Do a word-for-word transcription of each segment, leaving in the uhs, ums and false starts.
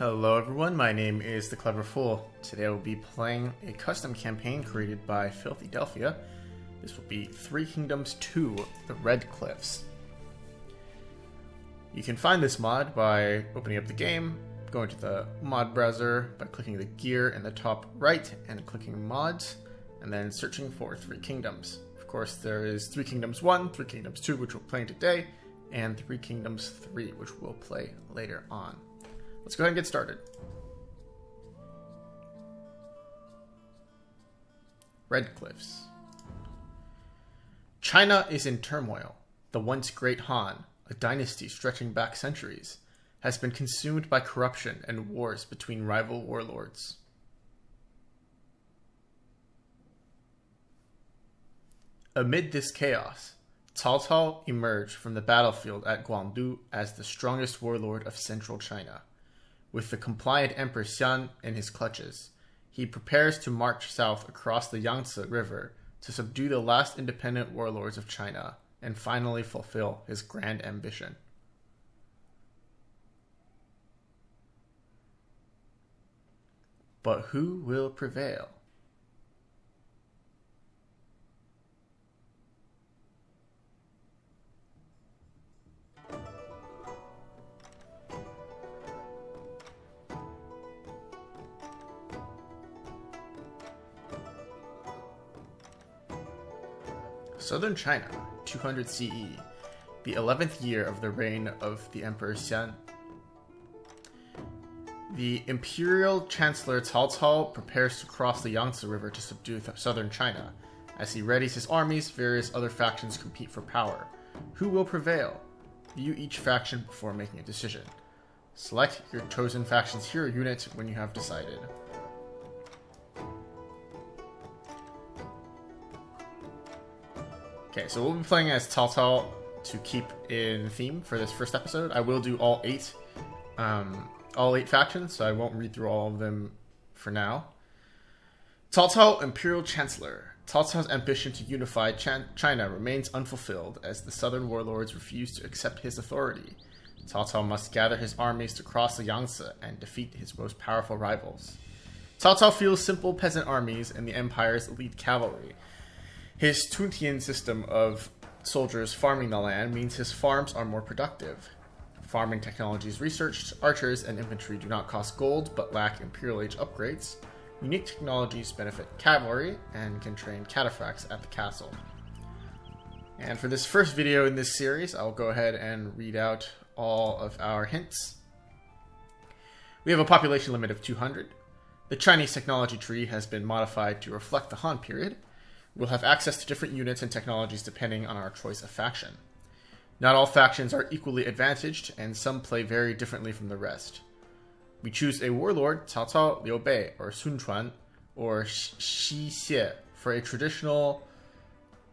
Hello everyone, my name is TheCleverFool. Today I will be playing a custom campaign created by FilthyDelphia. This will be Three Kingdoms two, The Red Cliffs. You can find this mod by opening up the game, going to the mod browser, by clicking the gear in the top right and clicking mods, and then searching for Three Kingdoms. Of course there is Three Kingdoms one, Three Kingdoms two, which we're playing today, and Three Kingdoms three, which we'll play later on. Let's go ahead and get started. Red Cliffs. China is in turmoil. The once great Han, a dynasty stretching back centuries, has been consumed by corruption and wars between rival warlords. Amid this chaos, Cao Cao emerged from the battlefield at Guangdu as the strongest warlord of central China. With the compliant Emperor Xian in his clutches, he prepares to march south across the Yangtze River to subdue the last independent warlords of China and finally fulfill his grand ambition. But who will prevail? Southern China, two hundred C E, the eleventh year of the reign of the Emperor Xian. The imperial chancellor Cao Cao prepares to cross the Yangtze River to subdue southern China. As he readies his armies, various other factions compete for power. Who will prevail? View each faction before making a decision. Select your chosen faction's hero unit when you have decided. Okay, so we'll be playing as Cao Cao to keep in theme for this first episode. I will do all eight, um, all eight factions, so I won't read through all of them for now. Cao Cao, Imperial Chancellor. Cao Cao's ambition to unify China remains unfulfilled as the southern warlords refuse to accept his authority. Cao Cao must gather his armies to cross the Yangtze and defeat his most powerful rivals. Cao Cao fields simple peasant armies and the empire's elite cavalry. His Tuntian system of soldiers farming the land means his farms are more productive. Farming technologies researched, archers and infantry do not cost gold but lack Imperial Age upgrades. Unique technologies benefit cavalry and can train cataphracts at the castle. And for this first video in this series, I'll go ahead and read out all of our hints. We have a population limit of two hundred. The Chinese technology tree has been modified to reflect the Han period. We'll have access to different units and technologies depending on our choice of faction. Not all factions are equally advantaged, and some play very differently from the rest. We choose a warlord, Cao Cao, Liu Bei, or Sun Quan, or Shi Xie, for a traditional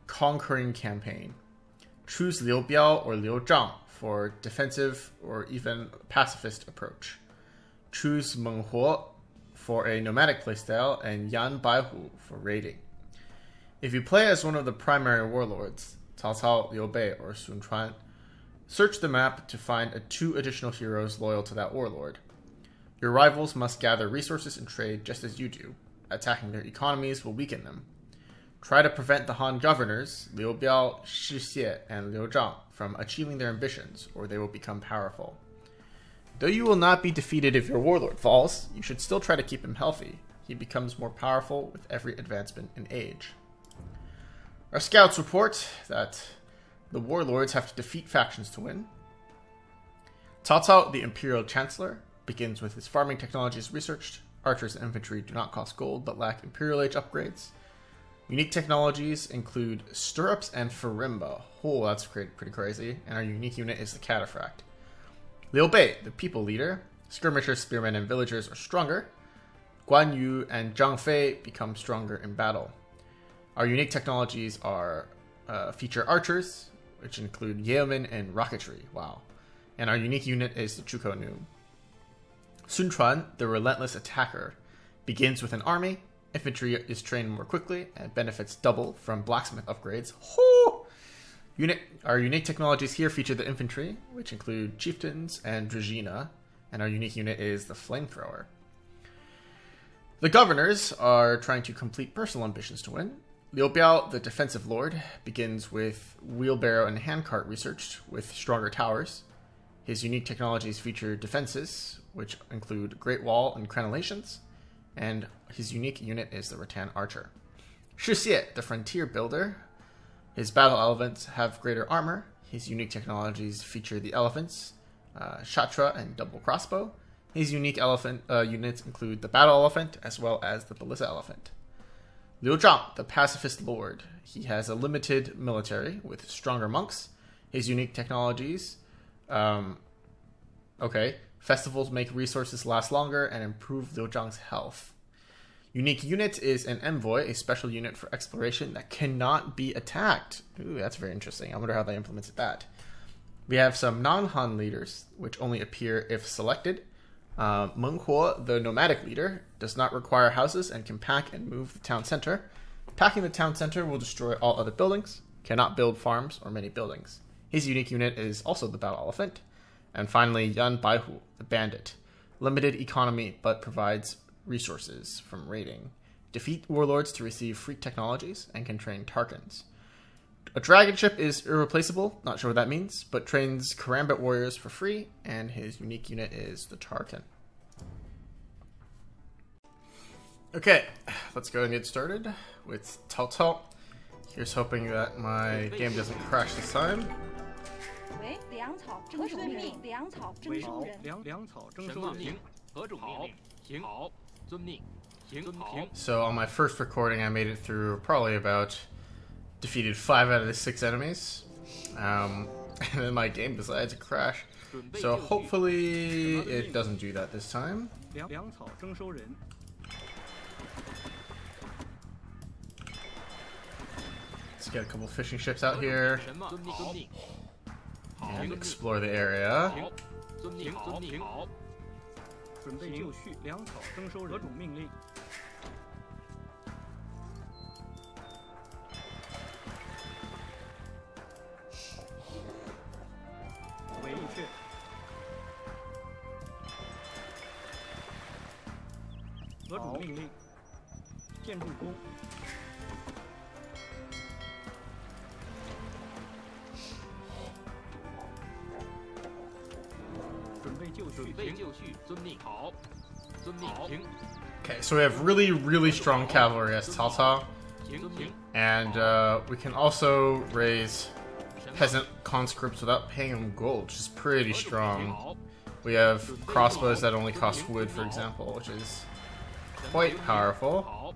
conquering campaign. Choose Liu Biao or Liu Zhang for defensive or even pacifist approach. Choose Meng Huo for a nomadic playstyle, and Yan Baihu for raiding. If you play as one of the primary warlords, Cao Cao, Liu Bei, or Sun Quan, search the map to find a two additional heroes loyal to that warlord. Your rivals must gather resources and trade just as you do. Attacking their economies will weaken them. Try to prevent the Han governors, Liu Biao, Shi Xie, and Liu Zhang, from achieving their ambitions, or they will become powerful. Though you will not be defeated if your warlord falls, you should still try to keep him healthy. He becomes more powerful with every advancement in age. Our scouts report that the warlords have to defeat factions to win. Cao Cao, the Imperial Chancellor, begins with his farming technologies researched. Archers and infantry do not cost gold but lack Imperial Age upgrades. Unique technologies include Stirrups and Ferimba. Oh, that's pretty crazy. And our unique unit is the Cataphract. Liu Bei, the People Leader. Skirmishers, spearmen, and villagers are stronger. Guan Yu and Zhang Fei become stronger in battle. Our unique technologies are uh, feature archers, which include yeomen and rocketry. Wow. And our unique unit is the Chukonu. Sun Quan, the relentless attacker, begins with an army. Infantry is trained more quickly and benefits double from blacksmith upgrades. Hoo! Unit, our unique technologies here feature the infantry, which include chieftains and Dragina. and our unique unit is the Flamethrower. The governors are trying to complete personal ambitions to win. Liu Biao, the defensive lord, begins with wheelbarrow and handcart researched with stronger towers. His unique technologies feature defenses, which include Great Wall and crenellations, and his unique unit is the rattan archer. Shi Xie, the frontier builder, his battle elements have greater armor. His unique technologies feature the elephants, uh, Shatra, and double crossbow. His unique elephant uh, units include the battle elephant as well as the Belissa elephant. Liu Zhang, the pacifist lord. He has a limited military with stronger monks. His unique technologies, um, okay, festivals make resources last longer and improve Liu Zhang's health. Unique unit is an envoy, a special unit for exploration that cannot be attacked. Ooh, that's very interesting. I wonder how they implemented that. We have some non-Han leaders, which only appear if selected. Uh, Meng Huo, the nomadic leader, does not require houses and can pack and move the town center. Packing the town center will destroy all other buildings, cannot build farms or many buildings. His unique unit is also the battle elephant. And finally, Yan Baihu, the bandit. Limited economy, but provides resources from raiding. Defeat warlords to receive free technologies and can train Tarkins. A dragon ship is irreplaceable, not sure what that means, but trains Karambit warriors for free, and his unique unit is the Tarkin. Okay, let's go and get started with Cao Cao. Here's hoping that my game doesn't crash this time. So on my first recording, I made it through probably about defeated five out of the six enemies, um, and then my game decided to crash. So hopefully it doesn't do that this time. Let's get a couple fishing ships out here and explore the area. Okay, so we have really, really strong cavalry as Cao Cao, and uh, we can also raise peasant conscripts without paying them gold, which is pretty strong. We have crossbows that only cost wood, for example, which is quite powerful.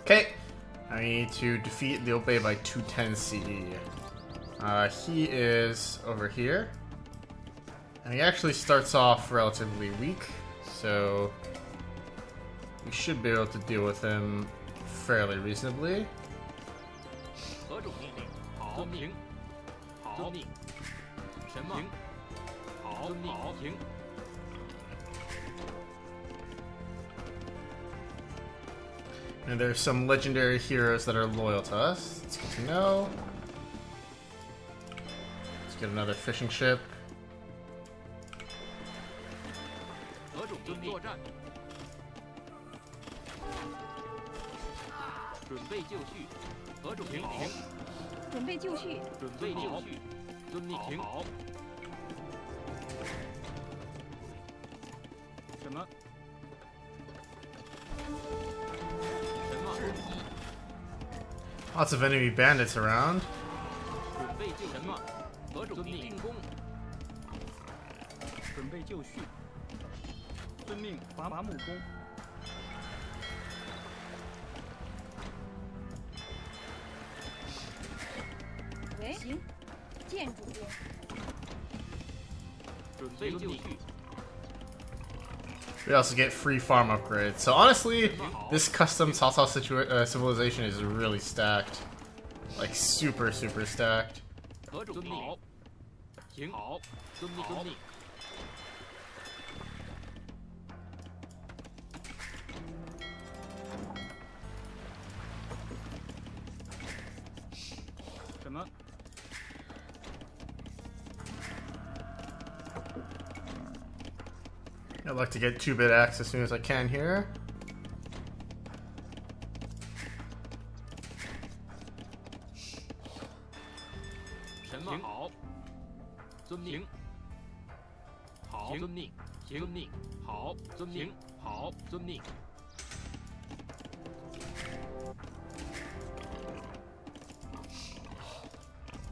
Okay, I need to defeat Liu Bei by two ten C E. Uh, he is over here, and he actually starts off relatively weak, so we should be able to deal with him fairly reasonably. And there's some legendary heroes that are loyal to us. It's good to know. Let's get another fishing ship. Lots of enemy bandits around. We also get free farm upgrades. So honestly, this custom Cao Cao uh, civilization is really stacked. Like super, super stacked. I'd like to get two-bit axe as soon as I can here.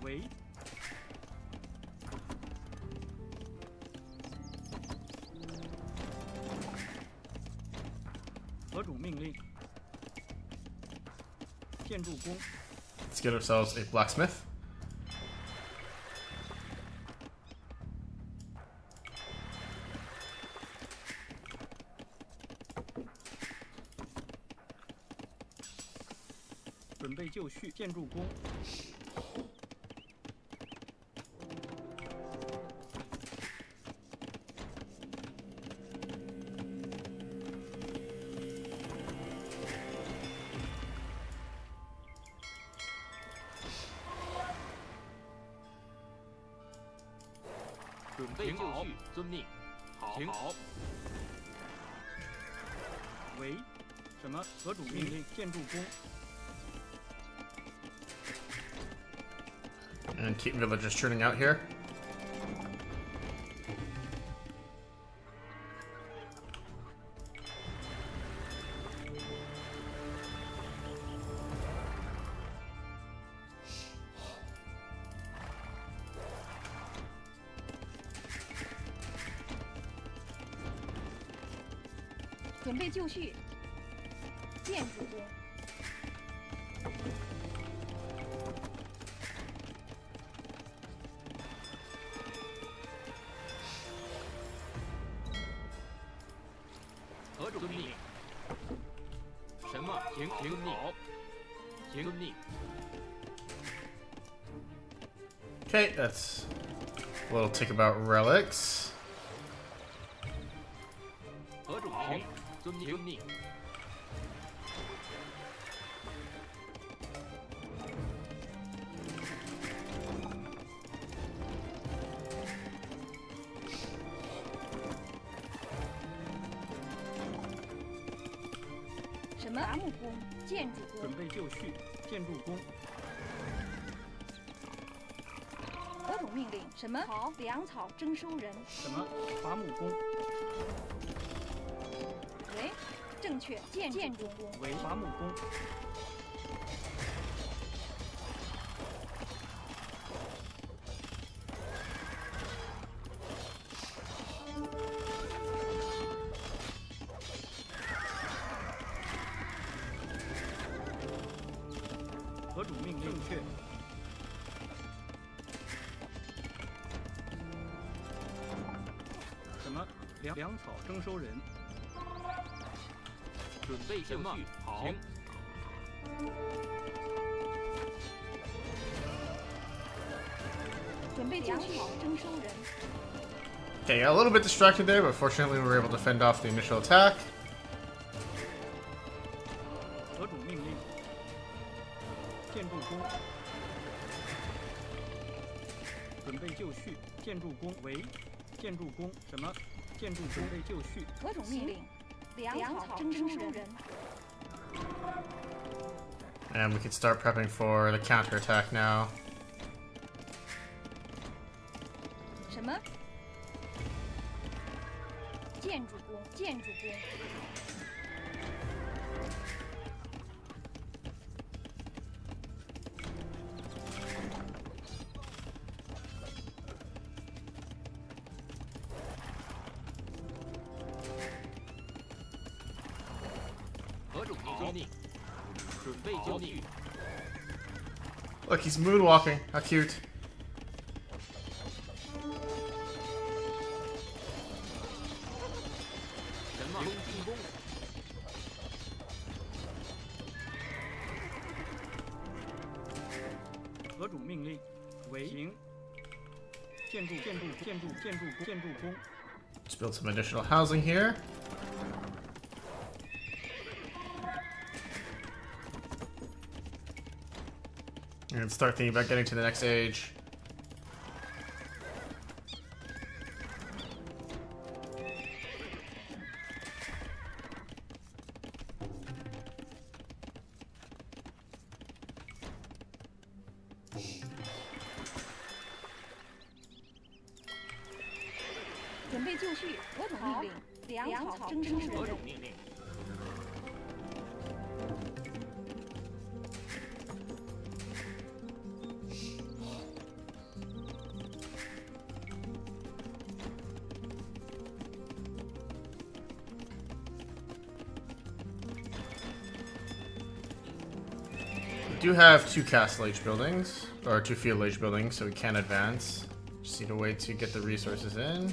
Wait. Let's get ourselves a blacksmith. And keep villagers churning out here. Okay, that's a little tick about relics. Okay, got a little bit distracted there, but fortunately we were able to fend off the initial attack. And we can start prepping for the counterattack now. Look, he's moonwalking. How cute. 河主命令为营建筑建筑建筑建筑建筑工。Let's build some additional housing here. And start thinking about getting to the next age. We do have two castle age buildings, or two field age buildings, so we can advance. Just need a way to get the resources in.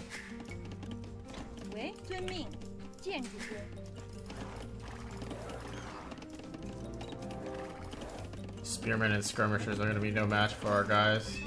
Spearmen and skirmishers are going to be no match for our guys.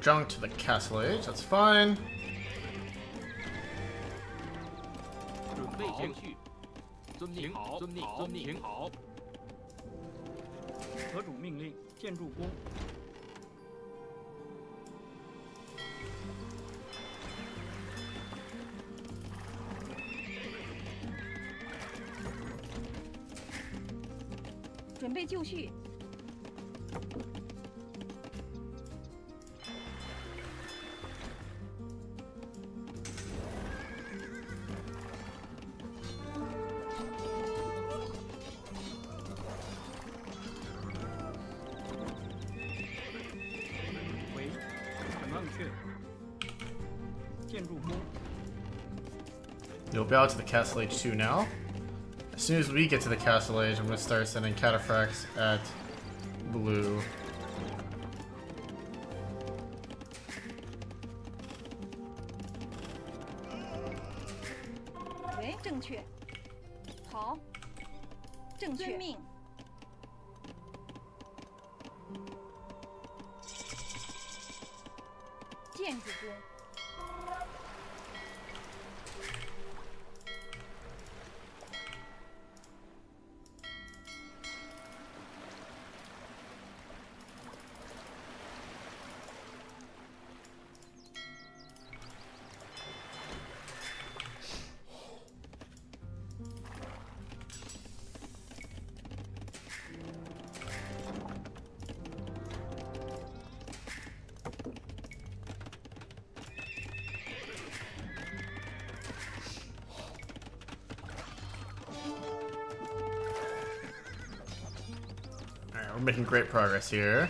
Junk to the castle age, that's fine. Liu Biao to the Castle Age two now. As soon as we get to the Castle Age, I'm going to start sending Cataphracts at blue. We're making great progress here.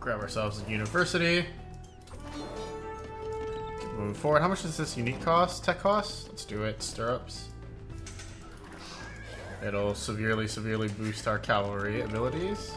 Grab ourselves a university. Moving forward, how much does this unique cost? Tech cost? Let's do it. Stirrups. It'll severely, severely boost our cavalry abilities.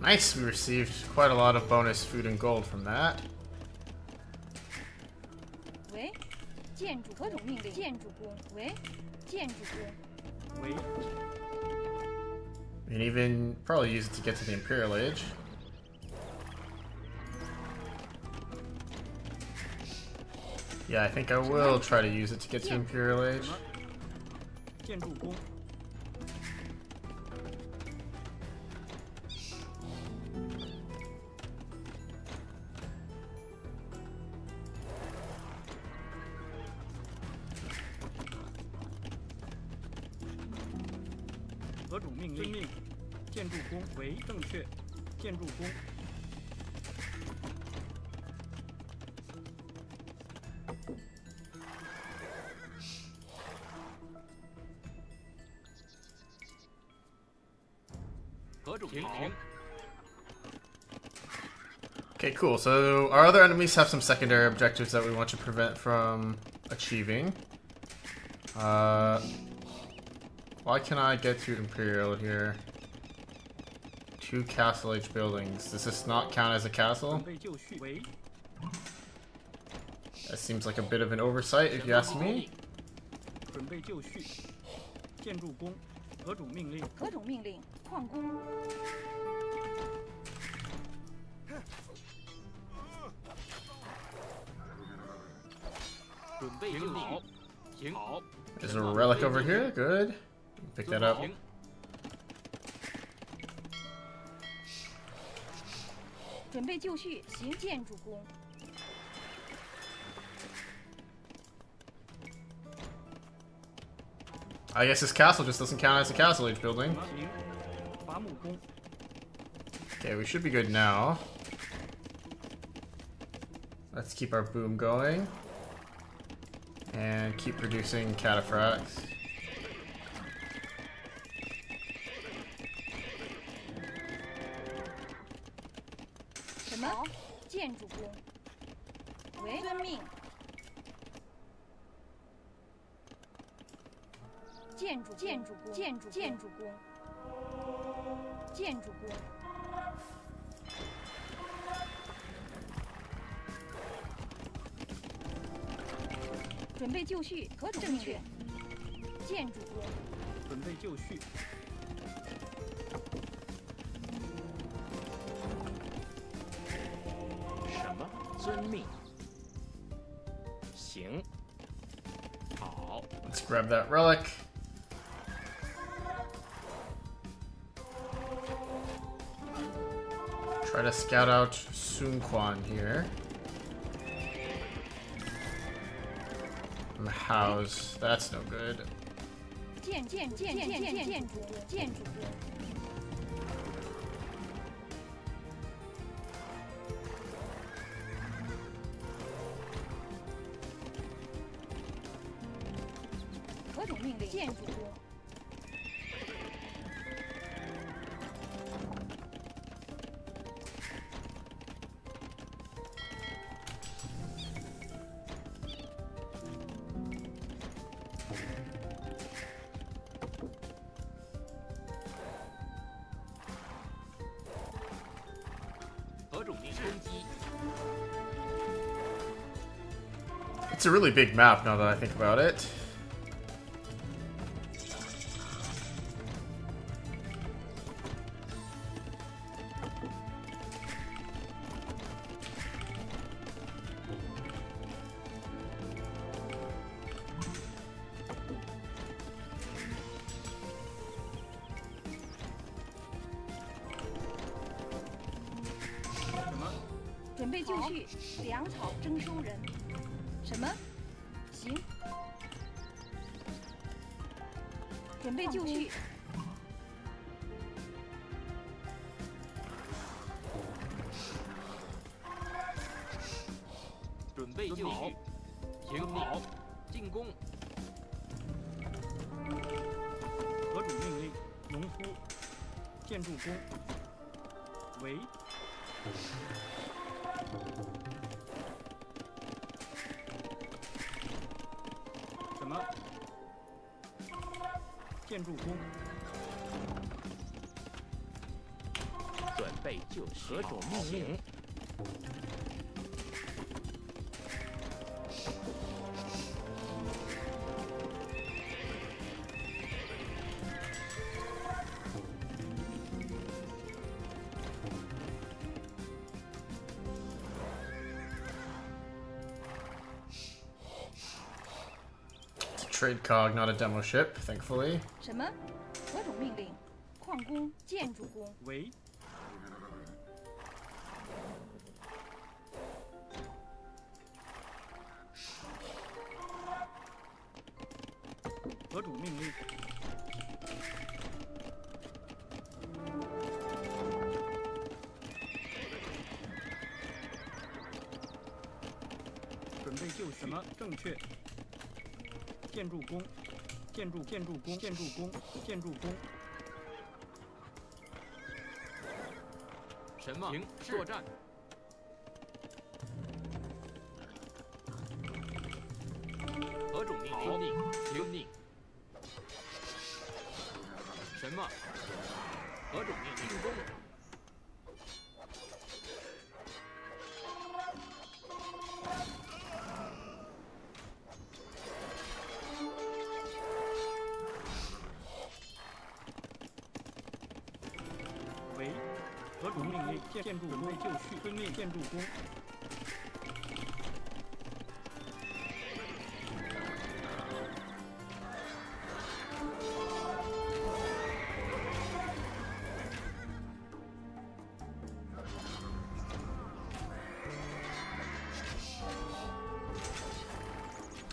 Nice, we received quite a lot of bonus food and gold from that. We can even probably use it to get to the Imperial Age. Yeah, I think I will try to use it to get to Imperial Age. Okay, cool. So our other enemies have some secondary objectives that we want to prevent from achieving. Uh, why can I get to Imperial here? Two Castle Age buildings. Does this not count as a castle? That seems like a bit of an oversight, if you ask me. There's a relic over here. Good. Pick that up. I guess this castle just doesn't count as a castle age building. Okay, we should be good now. Let's keep our boom going. And keep producing cataphracts. Let's grab that relic. Try to scout out Sun Quan here. House. That's no good. It's a really big map now that I think about it. Trade cog, not a demo ship, thankfully. Wait.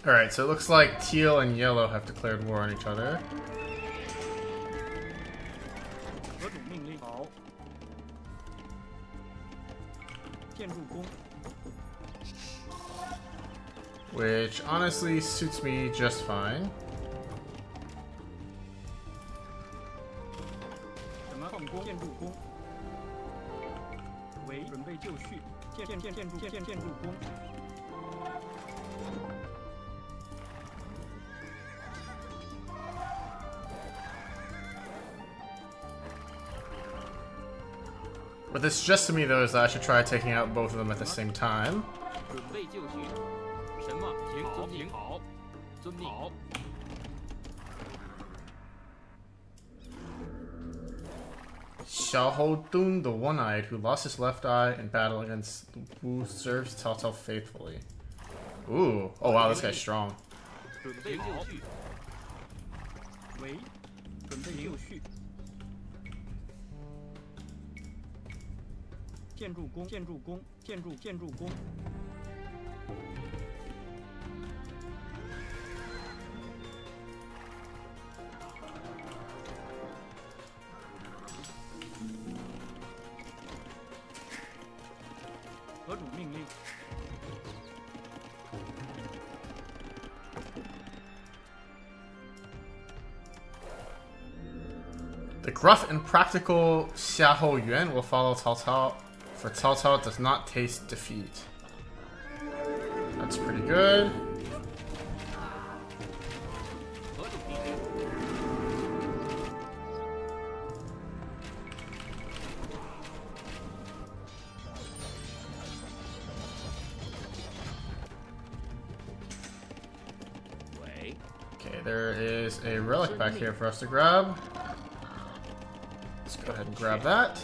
All right, so it looks like teal and yellow have declared war on each other. Which honestly suits me just fine. What this suggests to me though is that I should try taking out both of them at the same time. Xiao Hou Dun, the one-eyed, who lost his left eye in battle against Wu, serves Cao Cao faithfully. Ooh. Oh wow, this guy's strong. The gruff and practical Xiahou Yuan will follow Cao Cao, for Cao Cao does not taste defeat. That's pretty good. Okay, there is a relic back here for us to grab. Let's go ahead and grab that.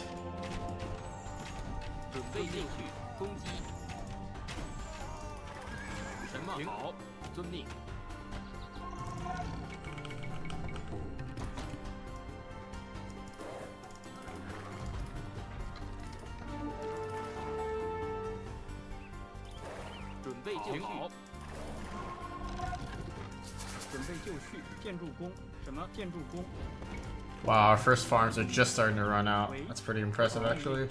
Wow, our first farms are just starting to run out. That's pretty impressive, actually.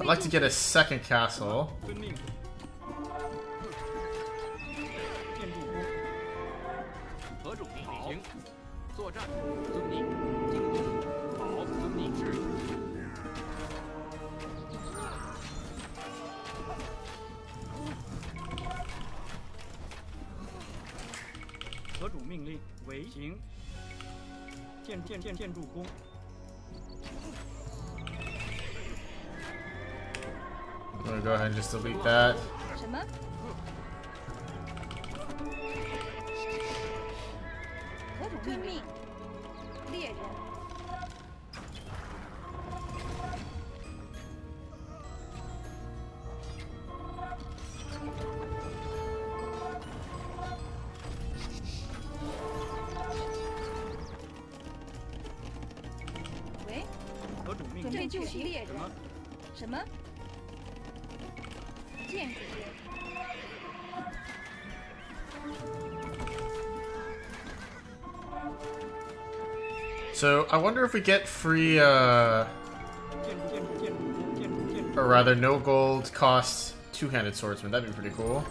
I'd like to get a second castle. I'm gonna go ahead and just delete that. So I wonder if we get free, uh, or rather no gold costs two-handed swordsman. That'd be pretty cool.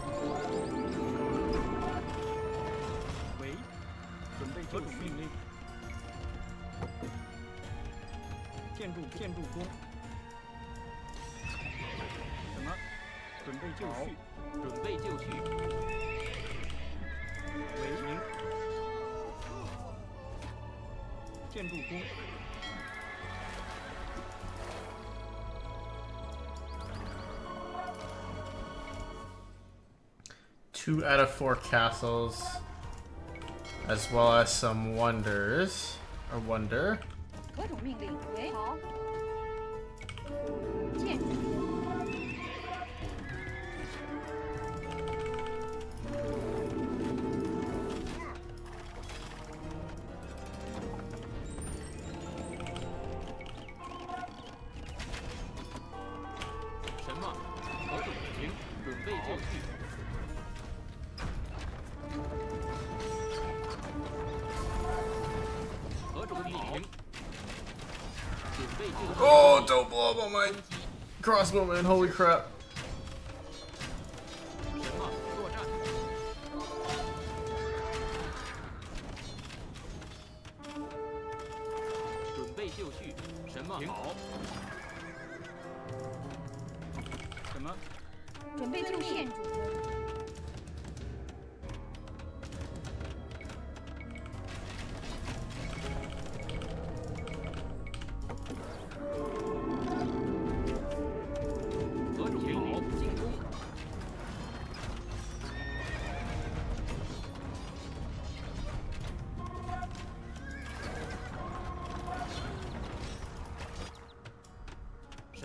Two out of four castles, as well as some wonders. Or wonder. Oh, don't blow up on my crossbow, man. Holy crap.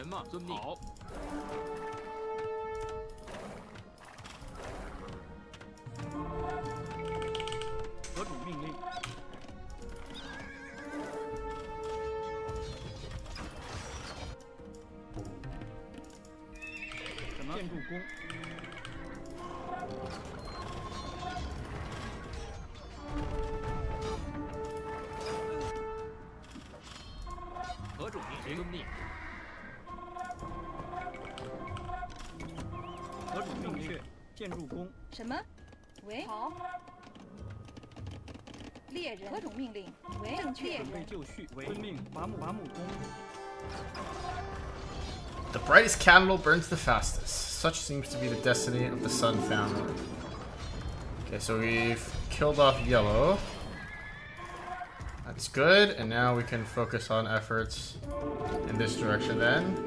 人嘛，遵命。好。 建筑工什么？喂，好。猎人何种命令？喂，正确。准备就绪。喂，遵命。伐木，伐木工。The brightest candle burns the fastest. Such seems to be the destiny of the Sun family. Okay, so we've killed off yellow. That's good, and now we can focus on efforts in this direction then.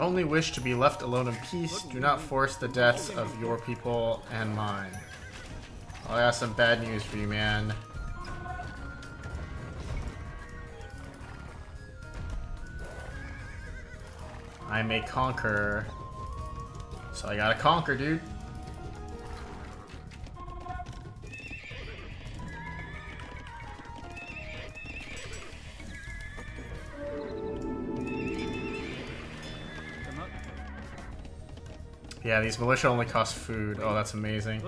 Only wish to be left alone in peace. Do not force the deaths of your people and mine. Well, I got some bad news for you, man. I may conquer. So I gotta conquer, dude. Yeah, these militia only cost food. Oh, that's amazing.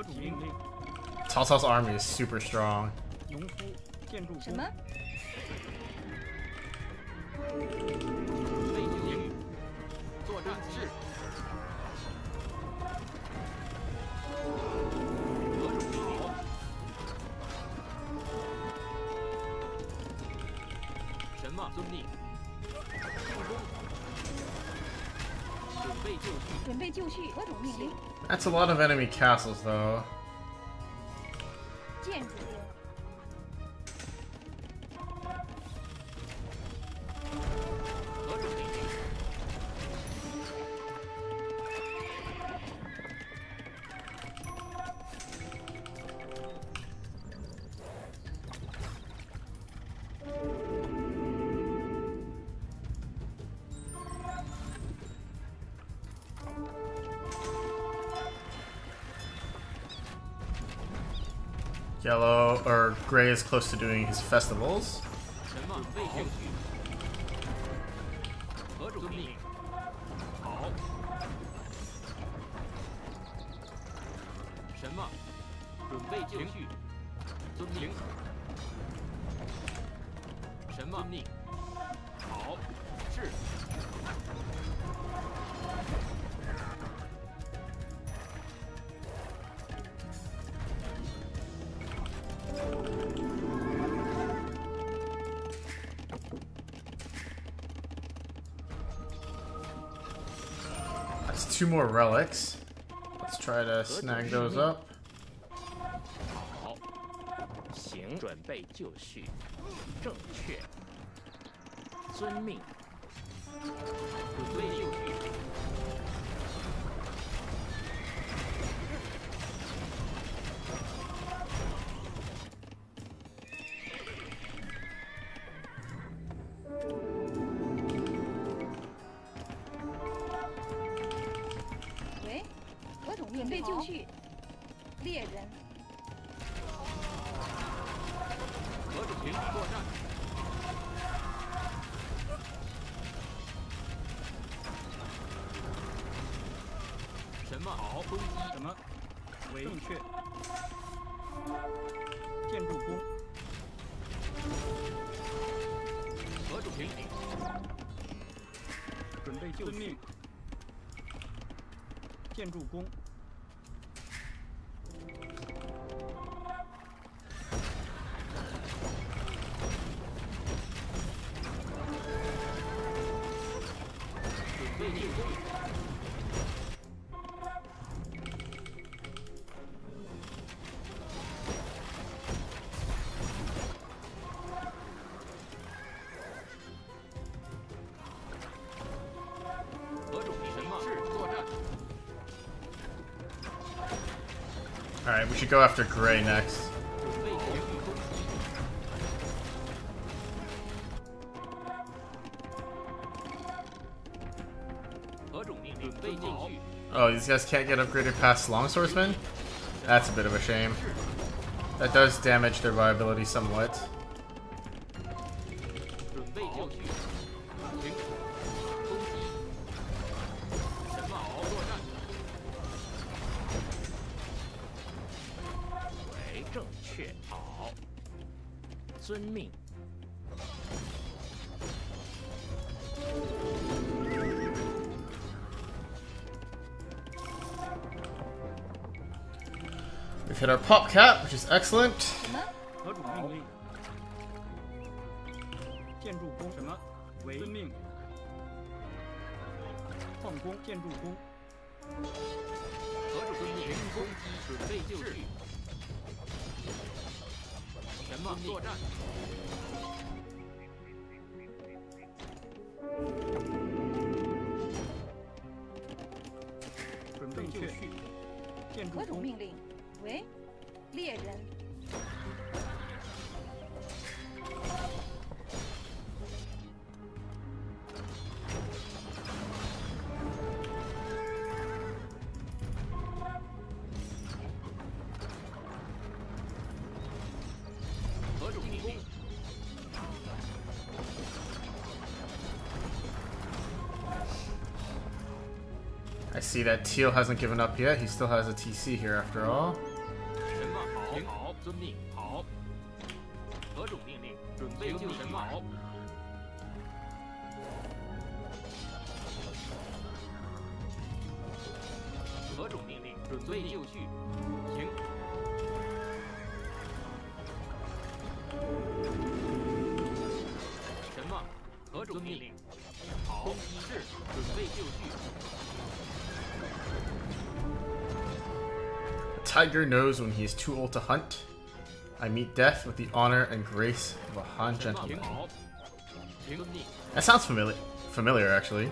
Cao Cao's army is super strong. That's a lot of enemy castles, though. Yellow, or Gray is close to doing his festivals. Two more relics. Let's try to snag those up. Alright, we should go after Gray next. Oh, these guys can't get upgraded past Longswordsmen? That's a bit of a shame. That does damage their viability somewhat. We've hit our pop cap, which is excellent. I see that Teal hasn't given up yet. He still has a T C here after all. Tiger knows when he is too old to hunt. I meet death with the honor and grace of a Han gentleman. That sounds familiar, familiar actually.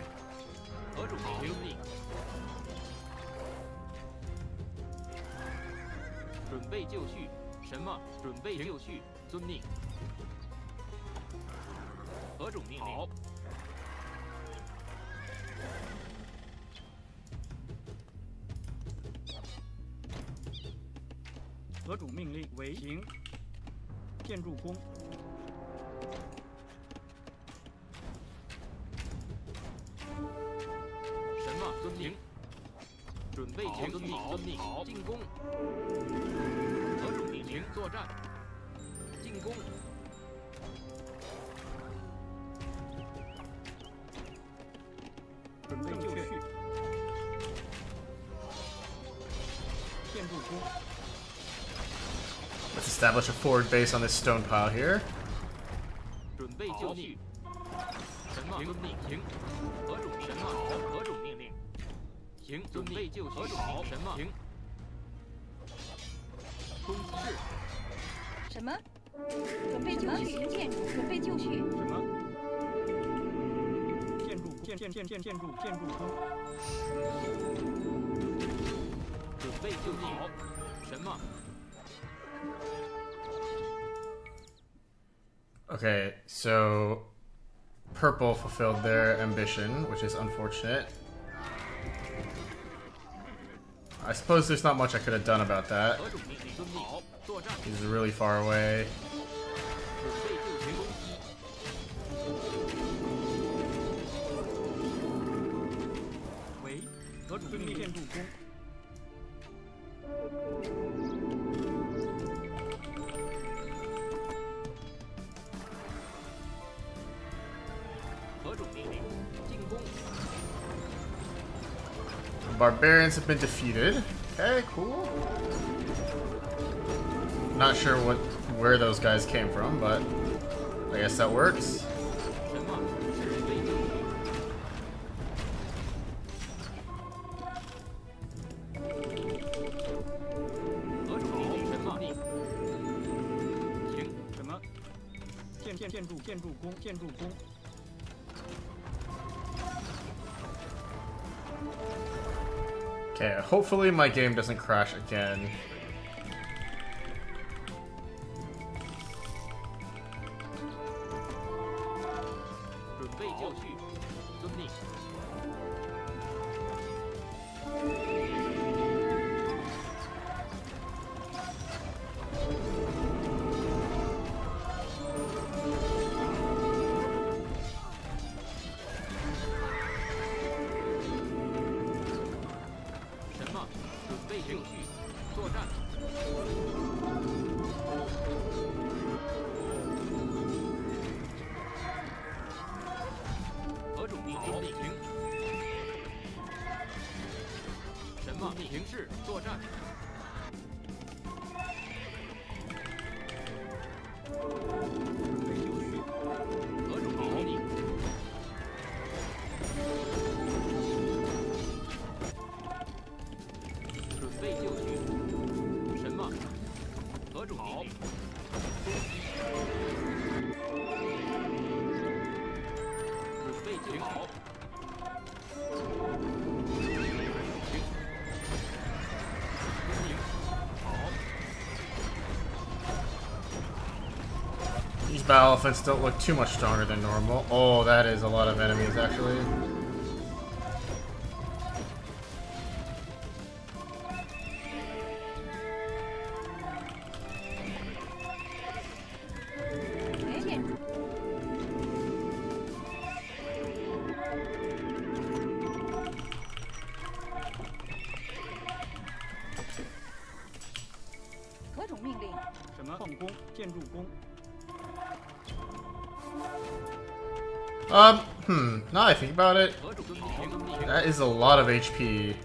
Let's establish a forward base on this stone pile here. Okay, so purple fulfilled their ambition, which is unfortunate. I suppose there's not much I could have done about that. He's really far away. Barbarians have been defeated. Okay, cool. Not sure what where those guys came from, but I guess that works. 建筑建筑工建筑工。 Okay, hopefully my game doesn't crash again. Battle offense don't look too much stronger than normal. Oh, that is a lot of enemies, actually. Um, hmm, now I think about it, that is a lot of H P.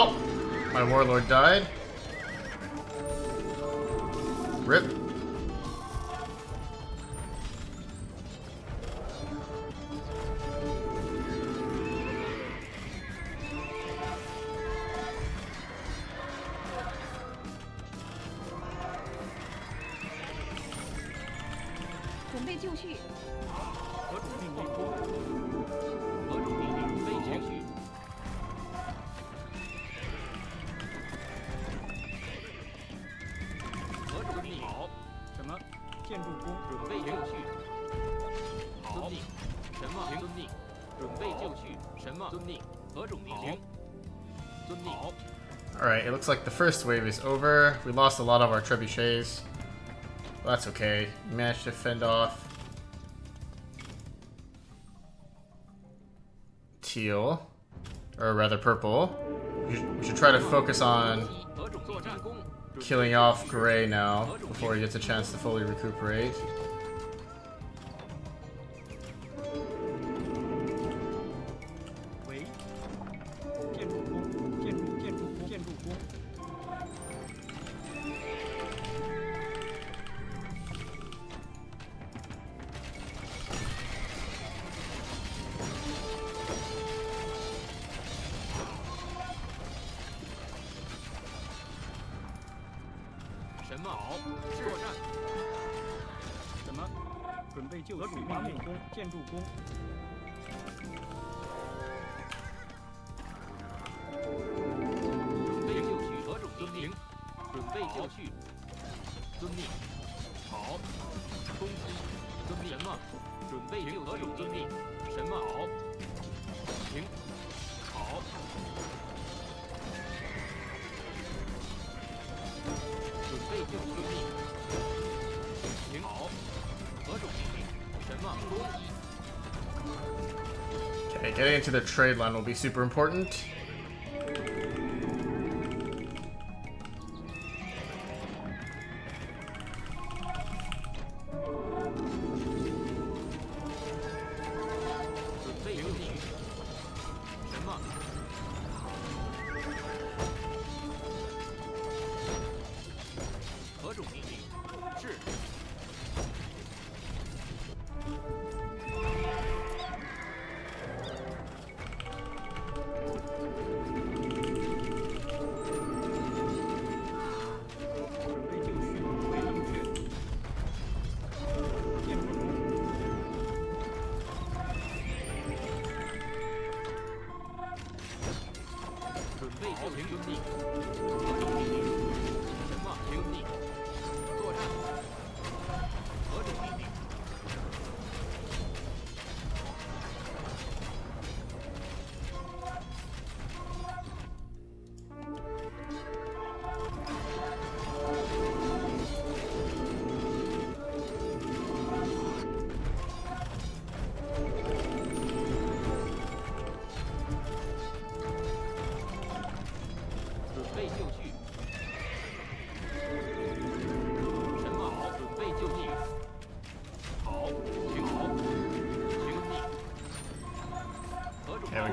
Oh, my warlord died. Rip. Alright, it looks like the first wave is over. We lost a lot of our trebuchets. Well, that's okay. We managed to fend off teal, or rather purple. We should, we should try to focus on killing off gray now before he gets a chance to fully recuperate. 就绪伐木工、建筑工。准备就绪，何种遵命？准备就绪，遵命。好，攻击，遵命。什么？准备就绪，何种遵命？什么？好，停。好。 备就遵命，停好。何种命令？什么攻击 ？Okay, getting into the trade line will be super important.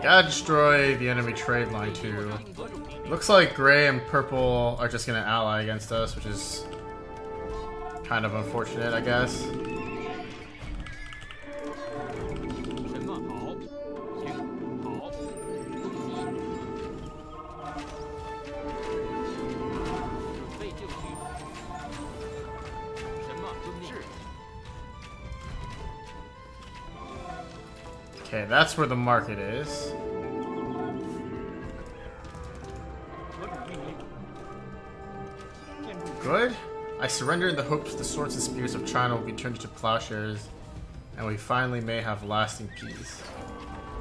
Gotta destroy the enemy trade line too. Looks like gray and purple are just gonna ally against us, which is kind of unfortunate, I guess. Okay, that's where the market is. Good. I surrender in the hopes the swords and spears of China will be turned into plowshares, and we finally may have lasting peace.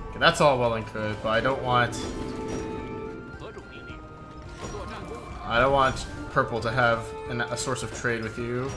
Okay, that's all well and good, but I don't want... I don't want purple to have an, a source of trade with you.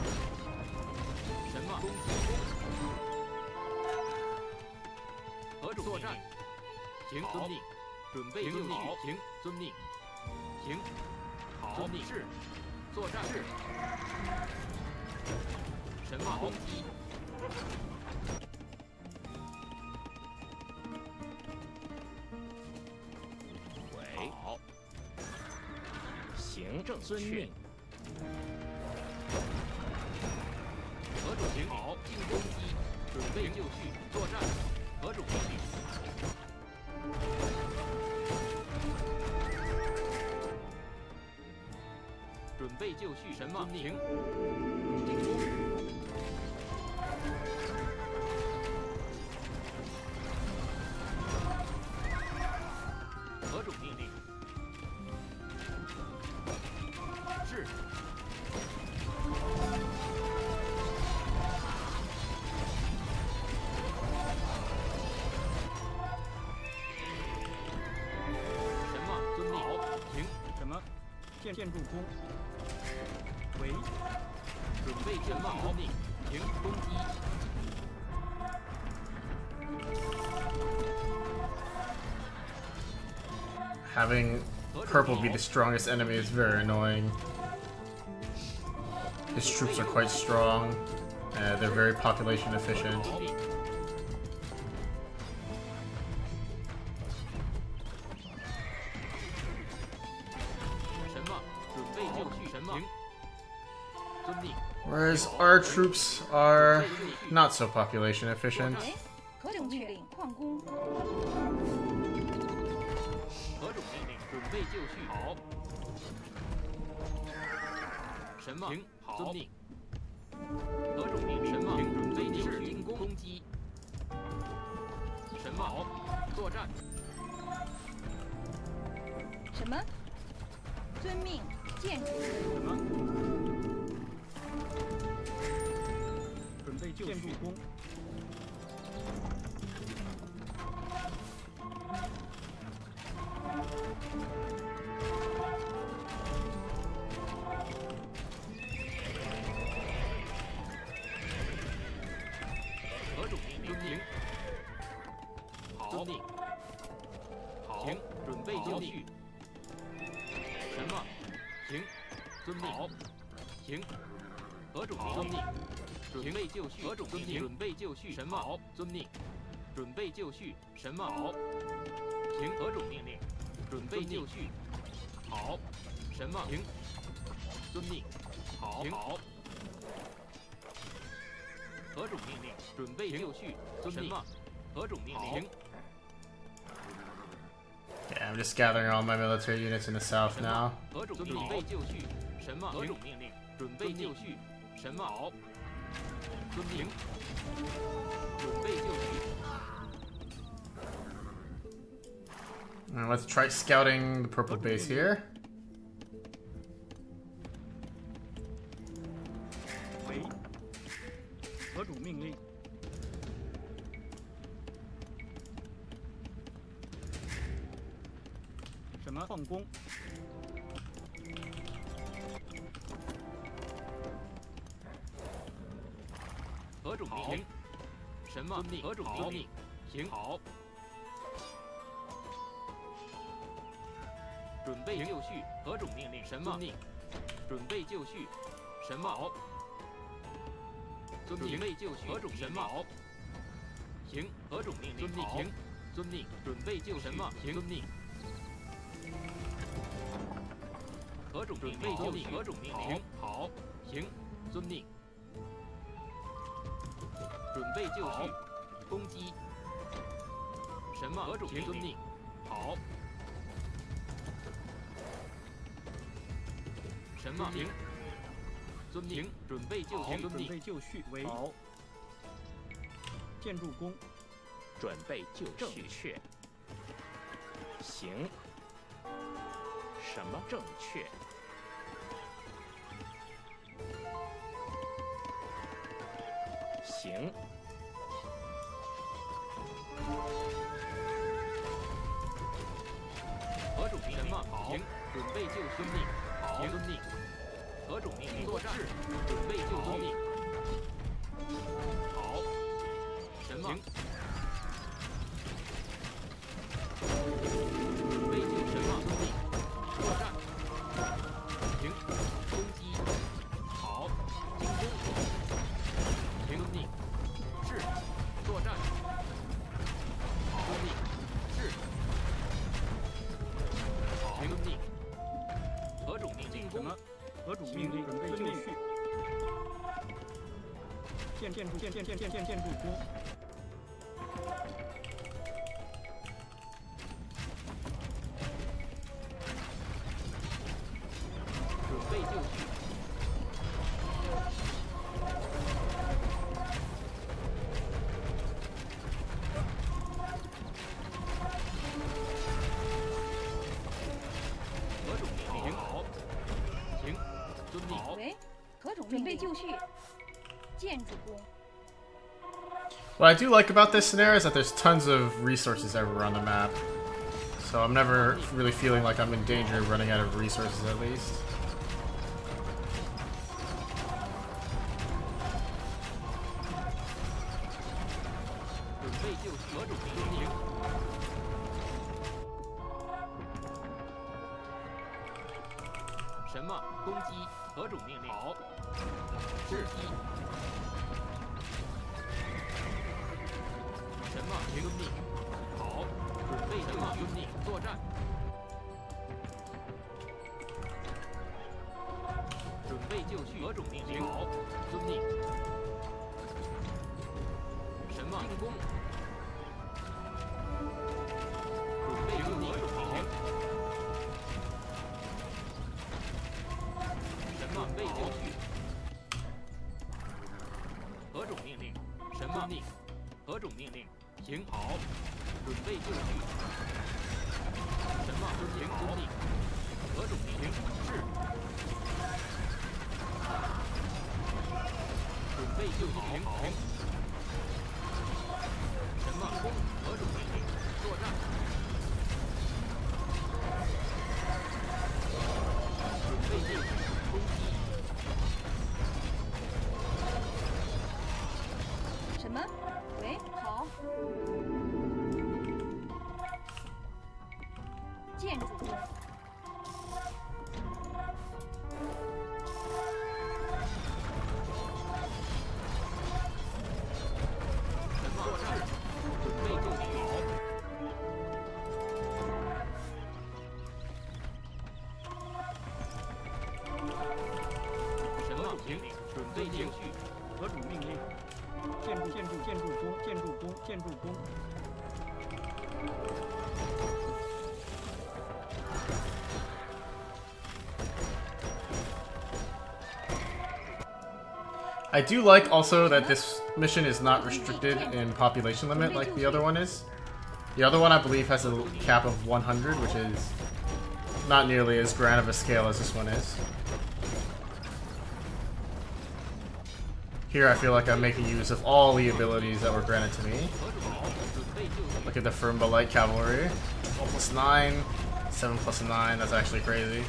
Having purple be the strongest enemy is very annoying. His troops are quite strong. Uh, they're very population efficient. Whereas our troops are not so population efficient. 东击神卯作战。什么？遵命，建筑。什么？准备就建筑工。 何种遵命？准备就绪。神茂遵命。准备就绪。神茂。停。何种命令？准备就绪。好。神茂停。遵命。好。好。何种命令？准备就绪。神茂。何种命令？ Yeah, I'm just gathering all my military units in the south now. 何种准备就绪？神茂。何种命令？准备就绪。神茂。 遵命，准备就绪。Let's try scouting the purple base here. 喂，何主命令？什么放工？ 何种命令？什么？何种命令？行好。准备就绪。何种命令？什么？准备就绪。什么？遵命。准备就绪。何种什么？行。何种命令？行。遵命。准备就绪。什么？行。遵命。何种准备就绪？何种命令？好。行。遵命。 准备就绪，攻击。什么？何种命令？好。什么？停。遵命。准备就绪。准备就绪。为好。建筑工。准备就绪。正确。行。什么正确？ 行。何种命令？好。准备就绪。好。遵命。何种命令？作战。准备就绪。好。什么？准备就绪。遵命。作战。停。攻击。好。进攻。 遵命，是作战。好，遵命，是。好，遵命。何种命令？什么？何种命令？准备就绪。建建筑建建建建建建筑工。准备就绪。 What I do like about this scenario is that there's tons of resources everywhere on the map. So I'm never really feeling like I'm in danger of running out of resources at least. Money. 停好，准备就绪。什么？停好。何总停是。准备就绪停好。什么？攻何总停作战。准备就绪攻击。什么？喂，好。 建筑物，作战，准备就绪好。什么命令？准备就绪。何主命令？建筑，建筑，建筑中，建筑中，建筑中。 I do like also that this mission is not restricted in population limit like the other one is. The other one I believe has a cap of one hundred, which is not nearly as grand of a scale as this one is. Here I feel like I'm making use of all the abilities that were granted to me. Look at the Ferimba Light Cavalry. twelve plus nine, seven plus nine, that's actually crazy.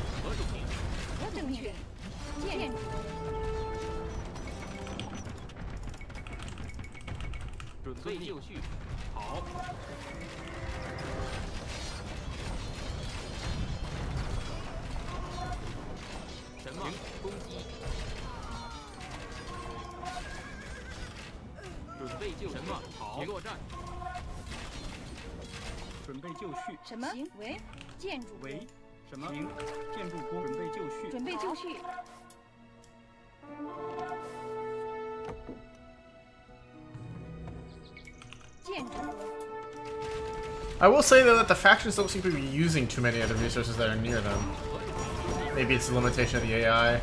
什么？喂，建筑。喂，什么？建筑工准备就绪。准备就绪。 I will say though that the factions don't seem to be using too many of the resources that are near them. Maybe it's a limitation of the A I.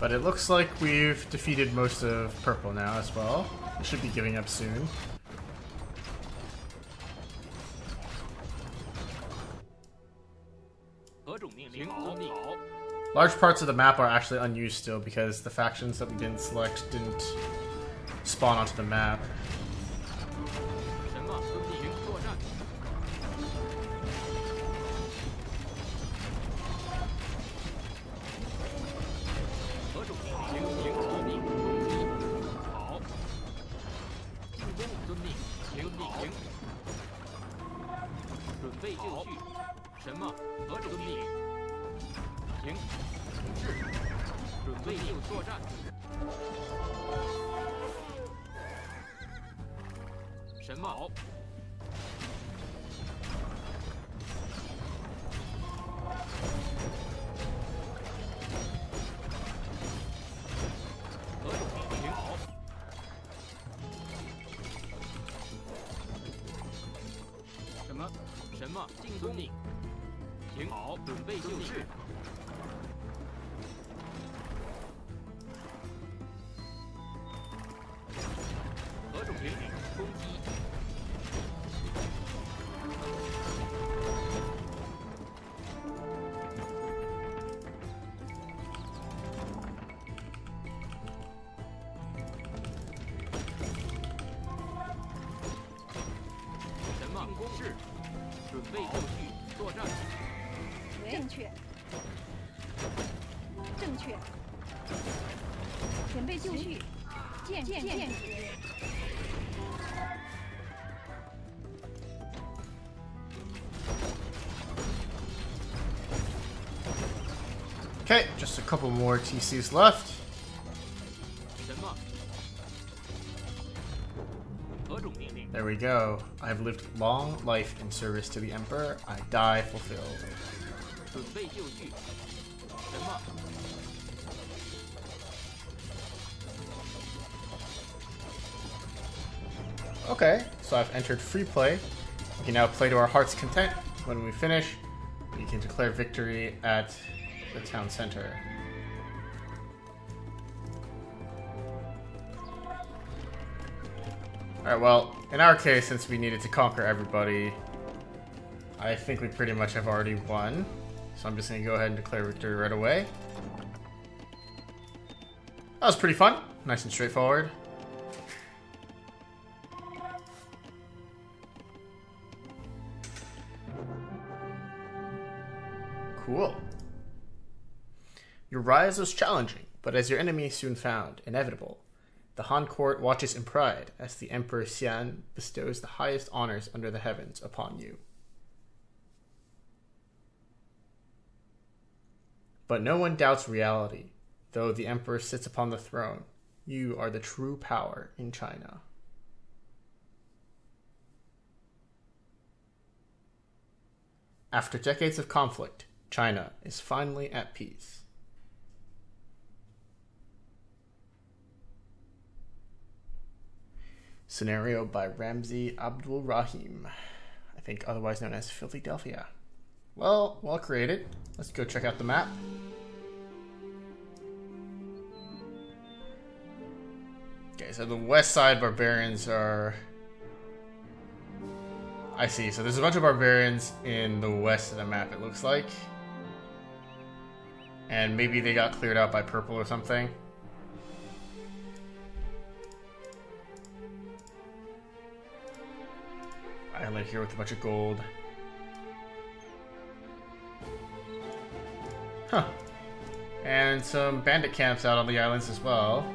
But it looks like we've defeated most of purple now as well. We should be giving up soon. Large parts of the map are actually unused still because the factions that we didn't select didn't spawn onto the map. Okay, just a couple more T Cs left. There we go. I've lived long life in service to the Emperor. I die fulfilled. Okay, so I've entered free play. We can now play to our heart's content. When we finish, we can declare victory at the town center. Alright, well, in our case, since we needed to conquer everybody, I think we pretty much have already won. So I'm just going to go ahead and declare victory right away. That was pretty fun. Nice and straightforward. Cool. Your rise was challenging, but as your enemy soon found, inevitable. The Han court watches in pride as the Emperor Xian bestows the highest honors under the heavens upon you. But no one doubts reality. Though the Emperor sits upon the throne, you are the true power in China. After decades of conflict, China is finally at peace. Scenario by Ramzi Abdul Rahim, I think otherwise known as FilthyDelphia. Well, well created. Let's go check out the map. Okay, so the west side barbarians are... I see, so there's a bunch of barbarians in the west of the map, it looks like. And maybe they got cleared out by purple or something. Island here with a bunch of gold. Huh. And some bandit camps out on the islands as well.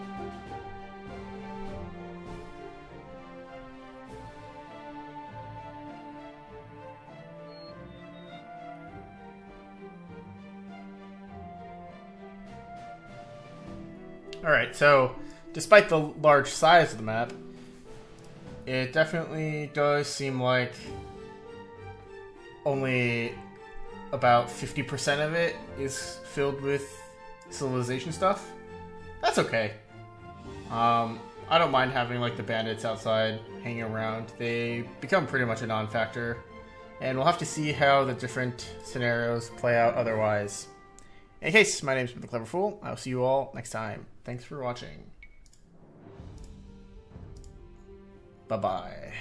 Alright, so despite the large size of the map, it definitely does seem like only about fifty percent of it is filled with civilization stuff. That's okay. Um, I don't mind having like the bandits outside hanging around. They become pretty much a non-factor. And we'll have to see how the different scenarios play out otherwise. In any case, my name's TheCleverFool. I'll see you all next time. Thanks for watching. Bye-bye.